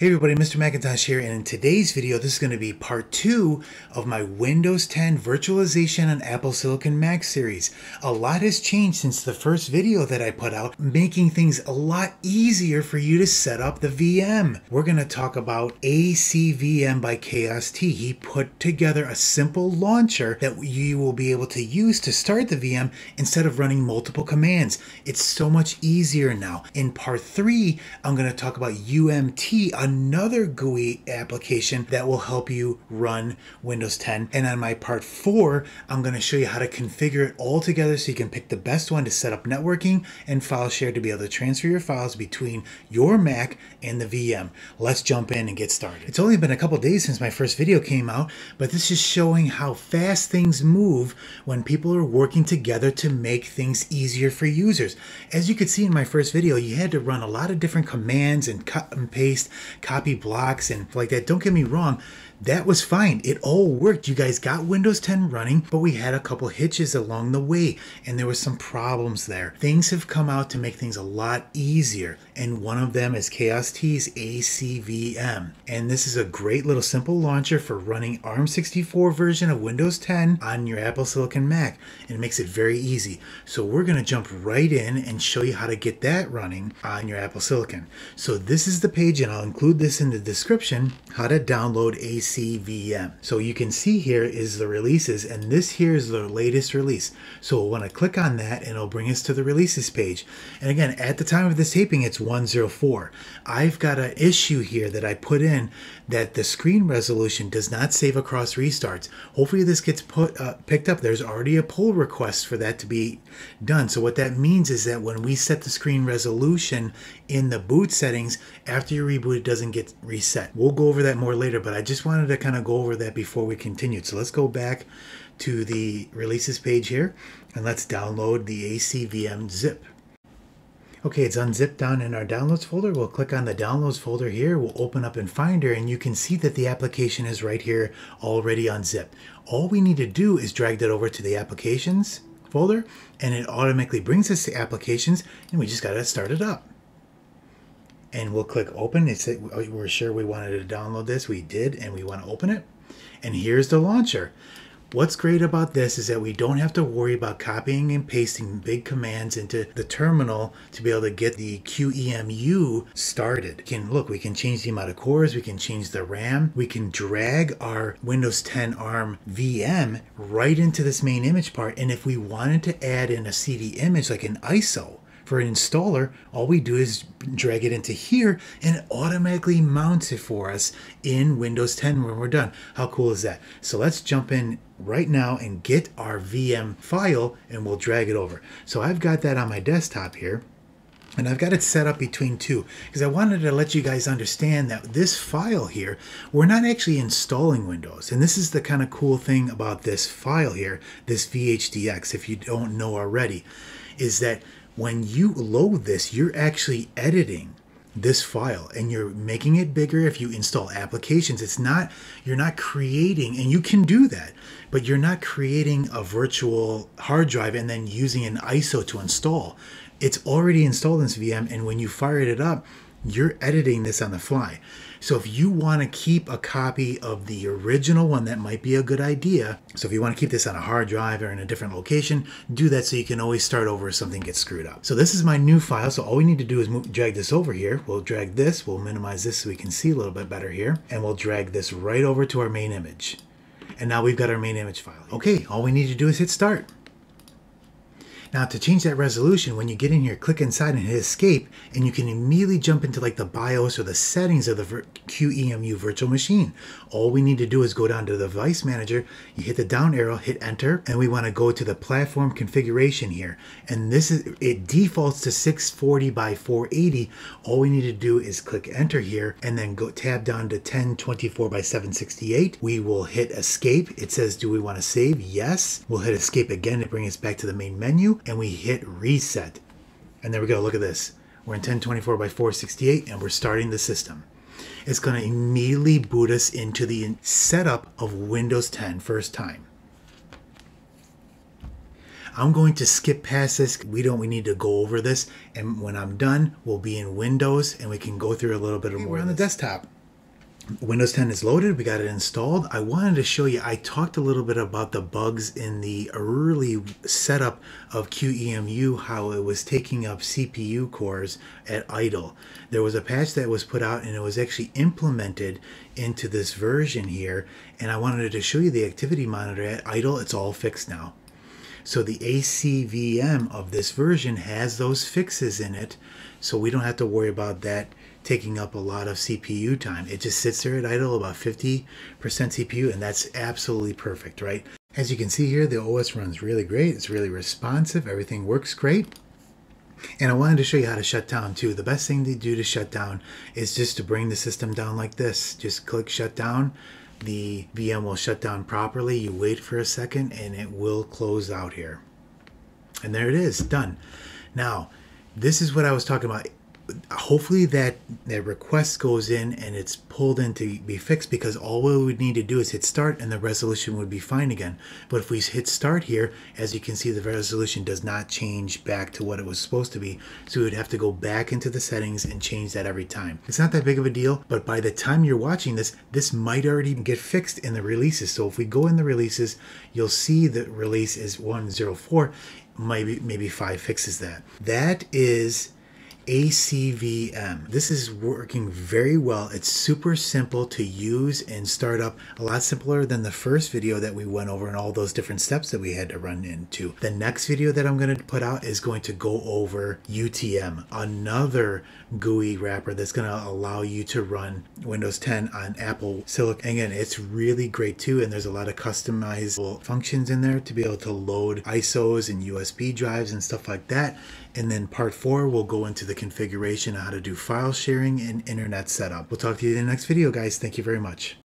Hey everybody, Mr. McIntosh here, and in today's video, this is going to be part 2 of my Windows 10 virtualization on Apple Silicon Mac series. A lot has changed since the first video that I put out, making things a lot easier for you to set up the VM. We're going to talk about ACVM by Chaos T. He put together a simple launcher that you will be able to use to start the VM instead of running multiple commands. It's so much easier now. In part 3, I'm going to talk about UMT, another GUI application that will help you run Windows 10. And on my part 4, I'm going to show you how to configure it all together so you can pick the best one to set up networking and file share to be able to transfer your files between your Mac and the VM. Let's jump in and get started. It's only been a couple days since my first video came out, but this is showing how fast things move when people are working together to make things easier for users. As you could see in my first video, you had to run a lot of different commands and cut and paste, copy blocks and like that. Don't get me wrong, that was fine. It all worked. You guys got Windows 10 running, but we had a couple hitches along the way and there were some problems there. Things have come out to make things a lot easier, and one of them is Chaos T's ACVM. And this is a great little simple launcher for running ARM64 version of Windows 10 on your Apple Silicon Mac, and it makes it very easy. So we're going to jump right in and show you how to get that running on your Apple Silicon. So this is the page, and I'll include this in the description, how to download ACVM. So you can see here is the releases, and this here is the latest release. So we'll want to click on that and it'll bring us to the releases page. And again, at the time of this taping, it's 104. I've got an issue here that I put in that the screen resolution does not save across restarts. Hopefully this gets picked up. There's already a pull request for that to be done. So what that means is that when we set the screen resolution in the boot settings, after you reboot, it doesn't get reset. We'll go over that more later, but I just wanted to kind of go over that before we continued. So let's go back to the releases page here and let's download the ACVM zip. Okay, it's unzipped down in our downloads folder. We'll click on the downloads folder here. We'll open up in Finder, and you can see that the application is right here already unzipped. All we need to do is drag that over to the applications folder, and it automatically brings us to applications, and we just got to start it up. And we'll click open. It said we're sure we wanted to download this. We did, and we want to open it. And here's the launcher. What's great about this is that we don't have to worry about copying and pasting big commands into the terminal to be able to get the QEMU started. We can change the amount of cores, we can change the RAM, we can drag our Windows 10 ARM VM right into this main image part. And if we wanted to add in a CD image like an ISO, for an installer, all we do is drag it into here and it automatically mounts it for us in Windows 10 when we're done. How cool is that? So let's jump in right now and get our VM file and we'll drag it over. So I've got that on my desktop here, and I've got it set up between two because I wanted to let you guys understand that this file here, we're not actually installing Windows. And this is the kind of cool thing about this file here, this VHDX, if you don't know already, is that when you load this, you're actually editing this file and you're making it bigger. If you install applications, you're not creating, and you can do that, but you're not creating a virtual hard drive and then using an ISO to install. It's already installed in this VM, and when you fired it up, you're editing this on the fly. So if you want to keep a copy of the original one, that might be a good idea. So if you want to keep this on a hard drive or in a different location, do that so you can always start over if something gets screwed up. So this is my new file. So all we need to do is drag this over here. We'll drag this, we'll minimize this so we can see a little bit better here. And we'll drag this right over to our main image. And now we've got our main image file. Okay, all we need to do is hit start. Now to change that resolution, when you get in here, click inside and hit escape, and you can immediately jump into like the BIOS or the settings of the QEMU virtual machine. All we need to do is go down to the device manager, you hit the down arrow, hit enter, and we want to go to the platform configuration here. And this is, it defaults to 640 by 480. All we need to do is click enter here and then go tab down to 1024 by 768. We will hit escape. It says, do we want to save? Yes. We'll hit escape again to bring us back to the main menu. And we hit reset, and there we go. Look at this, we're in 1024 by 468 and we're starting the system. It's going to immediately boot us into the setup of Windows 10 first time. I'm going to skip past this. We need to go over this, and when I'm done, we'll be in Windows and we can go through a little bit more. We're on the desktop. Windows 10 is loaded. We got it installed. I wanted to show you, I talked a little bit about the bugs in the early setup of QEMU, how it was taking up CPU cores at idle. There was a patch that was put out and it was actually implemented into this version here. And I wanted to show you the activity monitor at idle. It's all fixed now. So the ACVM of this version has those fixes in it. So we don't have to worry about that taking up a lot of CPU time. It just sits there at idle, about 50% CPU, and that's absolutely perfect, right? As you can see here, the OS runs really great. It's really responsive. Everything works great. And I wanted to show you how to shut down too. The best thing to do to shut down is just to bring the system down like this. Just click shut down. The VM will shut down properly. You wait for a second and it will close out here. And there it is, done. Now, this is what I was talking about. Hopefully that request goes in and it's pulled in to be fixed, because all we would need to do is hit start and the resolution would be fine again. But if we hit start here, as you can see, the resolution does not change back to what it was supposed to be. So we would have to go back into the settings and change that every time. It's not that big of a deal, but by the time you're watching this, this might already get fixed in the releases. So if we go in the releases, you'll see the release is 104, maybe 5 fixes that. That is ACVM. This is working very well. It's super simple to use and start up, a lot simpler than the first video that we went over and all those different steps that we had to run into. The next video that I'm going to put out is going to go over UTM, another GUI wrapper that's going to allow you to run Windows 10 on Apple Silicon. Again, it's really great too, and there's a lot of customizable functions in there to be able to load ISOs and USB drives and stuff like that. And then part 4, we'll go into the configuration of how to do file sharing and internet setup. We'll talk to you in the next video, guys. Thank you very much.